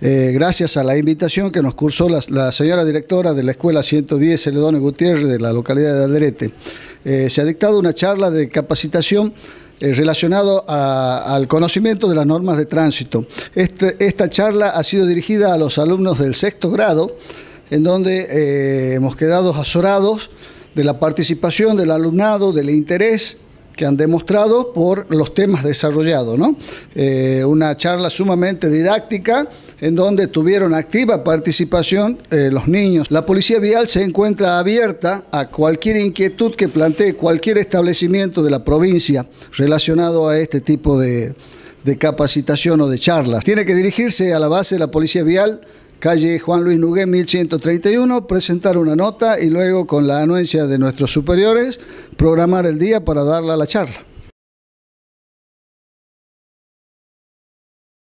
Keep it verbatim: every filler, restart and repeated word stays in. eh, gracias a la invitación que nos cursó la, la señora directora de la Escuela ciento diez Celedonio Gutiérrez de la localidad de Alderete. Eh, se ha dictado una charla de capacitación Eh, relacionado a, al conocimiento de las normas de tránsito. Este, esta charla ha sido dirigida a los alumnos del sexto grado, en donde eh, hemos quedado azorados de la participación del alumnado, del interés que han demostrado por los temas desarrollados, ¿no? Eh, una charla sumamente didáctica, en donde tuvieron activa participación eh, los niños. La Policía Vial se encuentra abierta a cualquier inquietud que plantee cualquier establecimiento de la provincia relacionado a este tipo de, de capacitación o de charlas. Tiene que dirigirse a la base de la Policía Vial, calle Juan Luis Nugué, mil ciento treinta y uno, presentar una nota y luego, con la anuencia de nuestros superiores, programar el día para darla a la charla.